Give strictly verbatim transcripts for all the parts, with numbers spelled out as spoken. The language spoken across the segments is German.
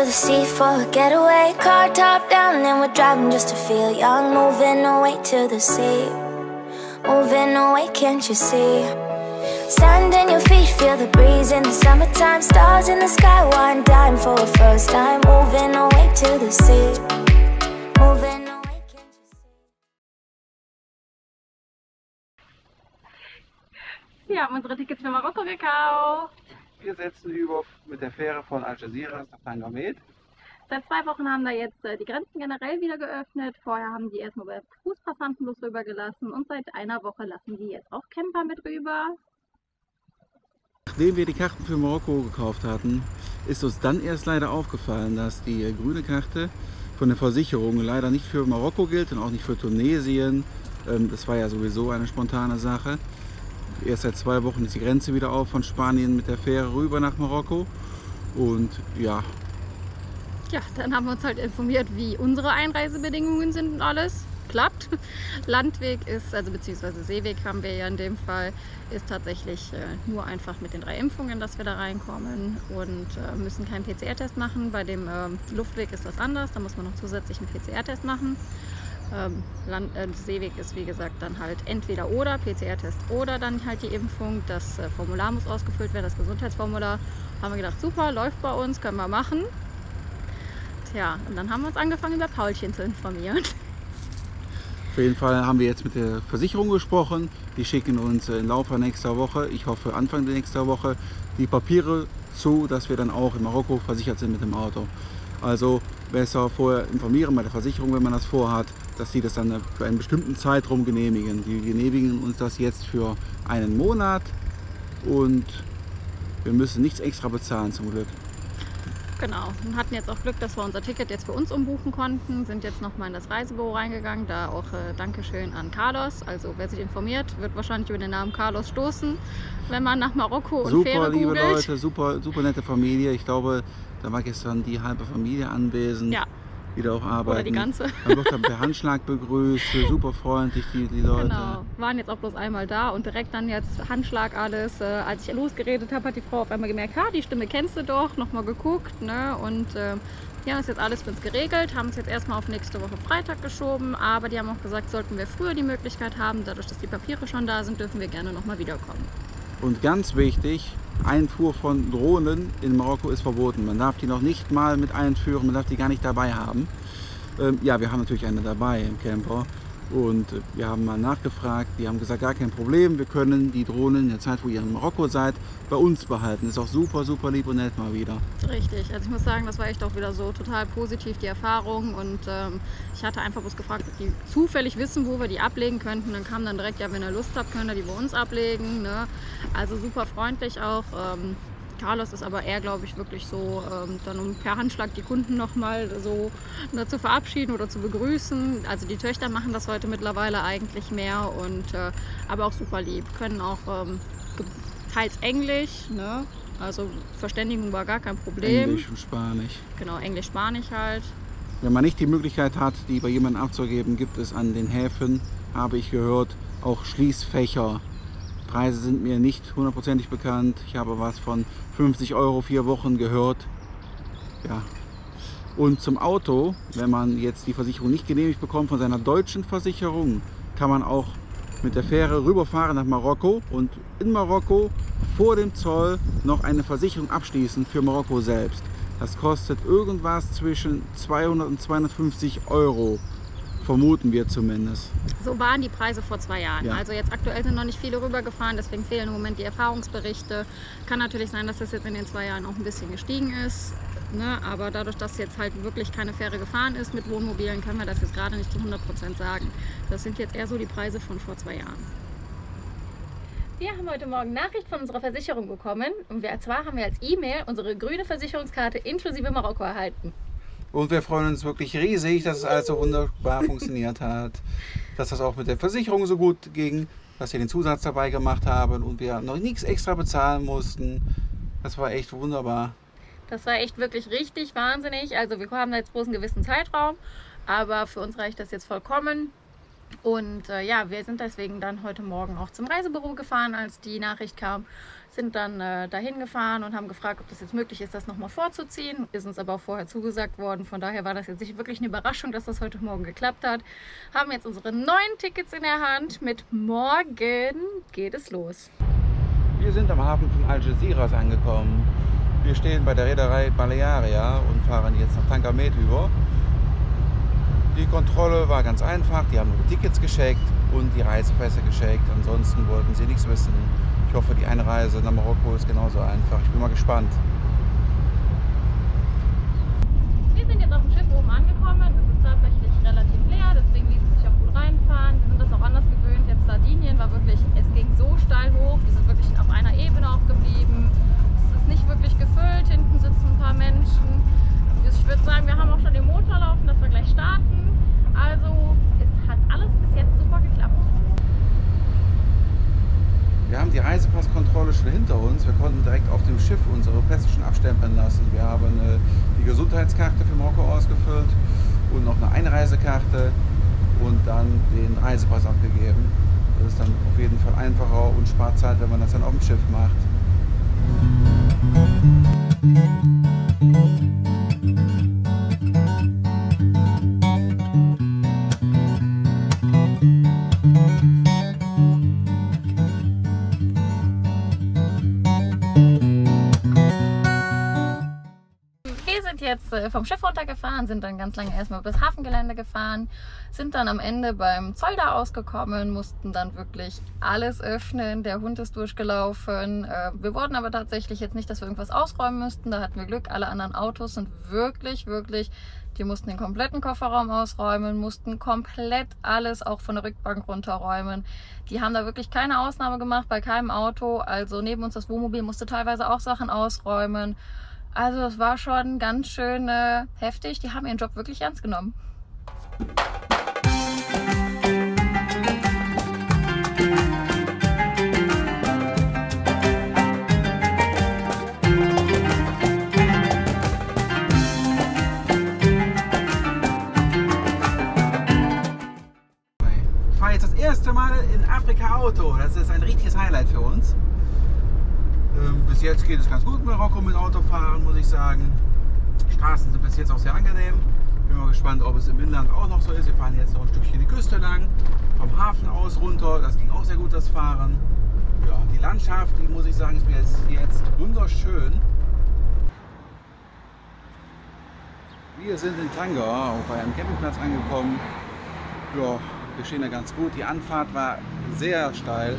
to the sea for a getaway. Car top down and we're driving just to feel young. Moving away to the sea, moving away, can't you see? Sand in your feet, feel the breeze in the summertime. Stars in the sky, one dime for a first time. Moving away to the sea, moving away. Wir haben unsere Tickets für Marokko gekauft. Wir setzen über mit der Fähre von Algeciras nach Tanger Med. Seit zwei Wochen haben da jetzt die Grenzen generell wieder geöffnet. Vorher haben die erstmal bei Fußpassanten bloß rübergelassen und seit einer Woche lassen die jetzt auch Camper mit rüber. Nachdem wir die Karten für Marokko gekauft hatten, ist uns dann erst leider aufgefallen, dass die grüne Karte von der Versicherung leider nicht für Marokko gilt und auch nicht für Tunesien. Das war ja sowieso eine spontane Sache. Erst seit zwei Wochen ist die Grenze wieder auf von Spanien mit der Fähre rüber nach Marokko und ja. Ja, dann haben wir uns halt informiert, wie unsere Einreisebedingungen sind und alles. Klappt. Landweg ist, also beziehungsweise Seeweg haben wir ja in dem Fall, ist tatsächlich äh, nur einfach mit den drei Impfungen, dass wir da reinkommen und äh, müssen keinen P C R-Test machen. Bei dem äh, Luftweg ist das anders, da muss man noch zusätzlich einen P C R-Test machen. Ähm, Land, äh, Seeweg ist wie gesagt dann halt entweder oder, P C R-Test oder dann halt die Impfung. Das äh, Formular muss ausgefüllt werden, das Gesundheitsformular. Haben wir gedacht, super, läuft bei uns, können wir machen. Tja, und dann haben wir uns angefangen über Paulchen zu informieren. Auf jeden Fall haben wir jetzt mit der Versicherung gesprochen. Die schicken uns im Laufe nächster Woche, ich hoffe Anfang der nächsten Woche, die Papiere zu, dass wir dann auch in Marokko versichert sind mit dem Auto. Also besser vorher informieren bei der Versicherung, wenn man das vorhat, dass sie das dann für einen bestimmten Zeitraum genehmigen. Die genehmigen uns das jetzt für einen Monat und wir müssen nichts extra bezahlen zum Glück. Genau, wir hatten jetzt auch Glück, dass wir unser Ticket jetzt für uns umbuchen konnten, sind jetzt nochmal in das Reisebüro reingegangen, da auch äh, Dankeschön an Carlos, also wer sich informiert, wird wahrscheinlich über den Namen Carlos stoßen, wenn man nach Marokko und Fähre googelt. Super liebe Leute, super, super nette Familie, ich glaube, da war gestern die halbe Familie anwesend, ja. Wieder auch arbeiten. Oder die ganze. Dann wird dann per Handschlag begrüßt, super freundlich die, die Leute. Genau, waren jetzt auch bloß einmal da und direkt dann jetzt Handschlag alles. Als ich losgeredet habe, hat die Frau auf einmal gemerkt, ha, die Stimme kennst du doch, nochmal geguckt, ne? Und äh, ja, ist jetzt alles für uns geregelt, haben es jetzt erstmal auf nächste Woche Freitag geschoben, aber die haben auch gesagt, sollten wir früher die Möglichkeit haben, dadurch, dass die Papiere schon da sind, dürfen wir gerne nochmal wiederkommen. Und ganz wichtig, Einfuhr von Drohnen in Marokko ist verboten. Man darf die noch nicht mal mit einführen, man darf die gar nicht dabei haben. Ähm, ja, wir haben natürlich eine dabei im Camper und wir haben mal nachgefragt, die haben gesagt, gar kein Problem, wir können die Drohnen in der Zeit, wo ihr in Marokko seid, bei uns behalten. Ist auch super, super lieb und nett mal wieder. Richtig, also ich muss sagen, das war echt auch wieder so total positiv, die Erfahrung und ähm, ich hatte einfach bloß gefragt, ob die zufällig wissen, wo wir die ablegen könnten. Dann kam dann direkt, ja, wenn ihr Lust habt, könnt ihr die bei uns ablegen, ne? Also super freundlich auch. Ähm, Carlos ist aber eher, glaube ich, wirklich so, ähm, dann um per Handschlag die Kunden nochmal so ne, zu verabschieden oder zu begrüßen. Also die Töchter machen das heute mittlerweile eigentlich mehr, und äh, aber auch super lieb. Können auch ähm, teils Englisch, ne? Also Verständigung war gar kein Problem. Englisch und Spanisch. Genau, Englisch, Spanisch halt. Wenn man nicht die Möglichkeit hat, die bei jemandem abzugeben, gibt es an den Häfen, habe ich gehört, auch Schließfächer. Preise sind mir nicht hundertprozentig bekannt. Ich habe was von fünfzig Euro vier Wochen gehört. Ja. Und zum Auto, wenn man jetzt die Versicherung nicht genehmigt bekommt von seiner deutschen Versicherung, kann man auch mit der Fähre rüberfahren nach Marokko und in Marokko vor dem Zoll noch eine Versicherung abschließen für Marokko selbst. Das kostet irgendwas zwischen zweihundert und zweihundertfünfzig Euro. Vermuten wir zumindest. So waren die Preise vor zwei Jahren. Ja. Also jetzt aktuell sind noch nicht viele rübergefahren, deswegen fehlen im Moment die Erfahrungsberichte. Kann natürlich sein, dass das jetzt in den zwei Jahren auch ein bisschen gestiegen ist. Ne? Aber dadurch, dass jetzt halt wirklich keine Fähre gefahren ist mit Wohnmobilen, können wir das jetzt gerade nicht zu hundert Prozent sagen. Das sind jetzt eher so die Preise von vor zwei Jahren. Wir haben heute Morgen Nachricht von unserer Versicherung bekommen. Und wir, zwar haben wir als E-Mail unsere grüne Versicherungskarte inklusive Marokko erhalten. Und wir freuen uns wirklich riesig, dass es alles so wunderbar funktioniert hat, dass das auch mit der Versicherung so gut ging, dass wir den Zusatz dabei gemacht haben und wir noch nichts extra bezahlen mussten. Das war echt wunderbar. Das war echt wirklich richtig wahnsinnig. Also wir haben da jetzt bloß einen gewissen Zeitraum, aber für uns reicht das jetzt vollkommen. Und äh, ja, wir sind deswegen dann heute Morgen auch zum Reisebüro gefahren, als die Nachricht kam. sind dann äh, dahin gefahren und haben gefragt, ob das jetzt möglich ist, das nochmal vorzuziehen. Ist uns aber auch vorher zugesagt worden, von daher war das jetzt nicht wirklich eine Überraschung, dass das heute Morgen geklappt hat. Haben jetzt unsere neuen Tickets in der Hand, mit morgen geht es los. Wir sind am Hafen von Algeciras angekommen. Wir stehen bei der Reederei Balearia und fahren jetzt nach Tanger Med über. Die Kontrolle war ganz einfach, die haben nur die Tickets gecheckt und die Reisepässe gecheckt. Ansonsten wollten sie nichts wissen. Ich hoffe, die Einreise nach Marokko ist genauso einfach. Ich bin mal gespannt. Wir sind jetzt auf dem Schiff oben angekommen. Es ist tatsächlich relativ leer, deswegen ließ es sich auch gut reinfahren. Wir sind das auch anders gewöhnt. Jetzt Sardinien war wirklich, es ging so steil hoch. Wir sind wirklich auf einer Ebene auch geblieben. Es ist nicht wirklich gefüllt. Hinten sitzen ein paar Menschen. Ich würde sagen, wir haben auch schon den Motor laufen, dass wir gleich starten. Also es hat alles bis jetzt super geklappt. Wir haben die Reisepasskontrolle schon hinter uns. Wir konnten direkt auf dem Schiff unsere Pässe schon abstempeln lassen. Wir haben äh, die Gesundheitskarte für Marokko ausgefüllt und noch eine Einreisekarte und dann den Reisepass abgegeben. Das ist dann auf jeden Fall einfacher und spart Zeit, wenn man das dann auf dem Schiff macht. Vom Schiff runtergefahren, sind dann ganz lange erstmal über das Hafengelände gefahren, sind dann am Ende beim Zoll da ausgekommen, mussten dann wirklich alles öffnen, der Hund ist durchgelaufen. Wir wurden aber tatsächlich jetzt nicht, dass wir irgendwas ausräumen müssten, da hatten wir Glück, alle anderen Autos sind wirklich, wirklich, die mussten den kompletten Kofferraum ausräumen, mussten komplett alles auch von der Rückbank runterräumen. Die haben da wirklich keine Ausnahme gemacht bei keinem Auto, also neben uns das Wohnmobil musste teilweise auch Sachen ausräumen. Also es war schon ganz schön äh, heftig. Die haben ihren Job wirklich ernst genommen. Ich fahre jetzt das erste Mal in Afrika Auto. Das ist ein richtiges Highlight für uns. Bis jetzt geht es ganz gut mit Marokko mit Autofahren, muss ich sagen. Die Straßen sind bis jetzt auch sehr angenehm. Bin mal gespannt, ob es im Inland auch noch so ist. Wir fahren jetzt noch ein Stückchen die Küste lang, vom Hafen aus runter. Das ging auch sehr gut, das Fahren. Ja, die Landschaft, die muss ich sagen, ist mir jetzt, jetzt wunderschön. Wir sind in Tanger auf einem Campingplatz angekommen. Ja, wir stehen da ganz gut. Die Anfahrt war sehr steil.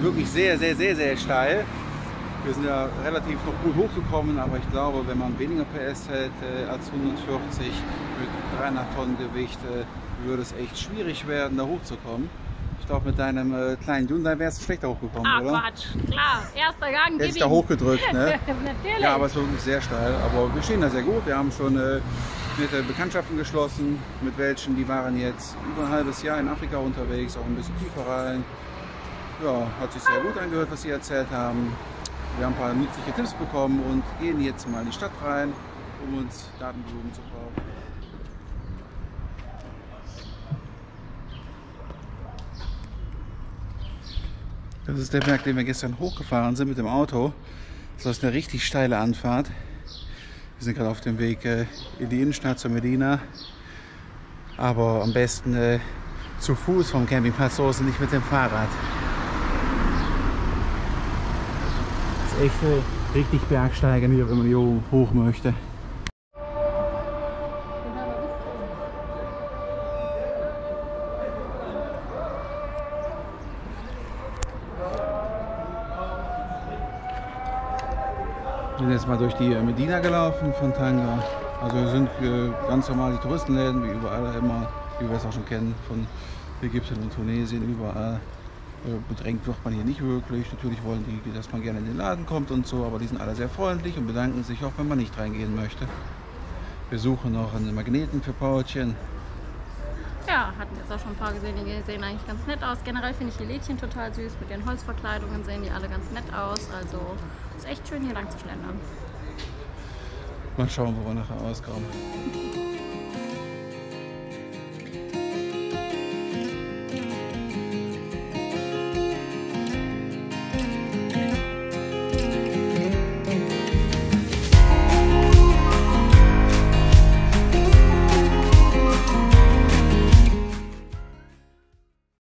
Wirklich sehr, sehr, sehr, sehr steil. Wir sind ja relativ noch gut hochgekommen, aber ich glaube, wenn man weniger P S hätte als hundertvierzig mit dreihundert Tonnen Gewicht, würde es echt schwierig werden, da hochzukommen. Ich glaube, mit deinem äh, kleinen Hyundai wärst du schlechter hochgekommen, ah, oder? Ah, Quatsch, klar. Erster Gang, gib ihm. Da hochgedrückt, ne? Natürlich. Ja, aber es war wirklich sehr steil. Aber wir stehen da sehr gut. Wir haben schon äh, nette Bekanntschaften geschlossen, mit welchen, die waren jetzt über ein halbes Jahr in Afrika unterwegs, auch ein bisschen tiefer rein. Ja, hat sich sehr gut angehört, was sie erzählt haben. Wir haben ein paar nützliche Tipps bekommen und gehen jetzt mal in die Stadt rein, um uns Gartenblumen zu kaufen. Das ist der Berg, den wir gestern hochgefahren sind mit dem Auto. Das ist eine richtig steile Anfahrt. Wir sind gerade auf dem Weg in die Innenstadt zur Medina. Aber am besten zu Fuß vom Campingplatz aus und nicht mit dem Fahrrad. Echt richtig bergsteigen hier, wenn man hier hoch möchte. Wir sind jetzt mal durch die Medina gelaufen von Tanger. Also sind ganz normal die Touristenläden, wie überall immer, wie wir es auch schon kennen, von Ägypten und Tunesien, überall. Bedrängt wird man hier nicht wirklich. Natürlich wollen die, dass man gerne in den Laden kommt und so, aber die sind alle sehr freundlich und bedanken sich auch, wenn man nicht reingehen möchte. Wir suchen noch einen Magneten für Paulchen. Ja, hatten jetzt auch schon ein paar gesehen, die sehen eigentlich ganz nett aus. Generell finde ich die Lädchen total süß, mit ihren Holzverkleidungen sehen die alle ganz nett aus. Also ist echt schön, hier lang zu schlendern. Mal schauen, wo wir nachher auskommen.